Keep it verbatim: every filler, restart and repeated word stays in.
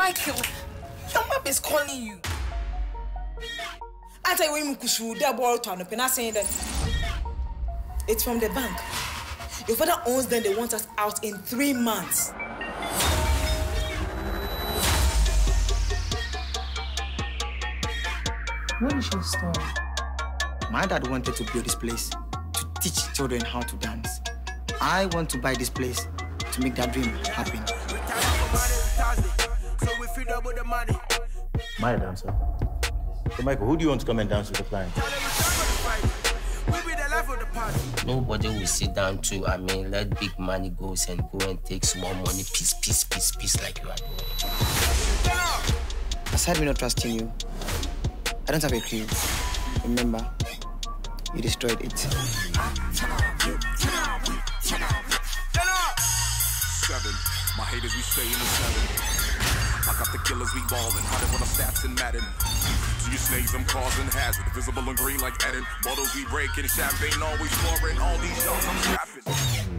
Michael, your mom is calling you. I tell you, you they bought to an saying that it's from the bank. Your father owns them. They want us out in three months. What is your story? My dad wanted to build this place to teach children how to dance. I want to buy this place to make that dream happen. My dancer. So Michael, who do you want to come and dance with the client? Nobody will sit down to, I mean, let big money goes and go and take small money, piece, piece, piece, piece, like you are doing. Aside me not trusting you, I don't have a clue. Remember, you destroyed it. Seven. My haters, we stay in the seven. I got the killers, we ballin'. I don't want to stats and Madden. To your snakes, I'm causing hazard. Visible and green like Eden. Bottles we breakin'. Champagne always pouring. All these shots, I'm trappin'.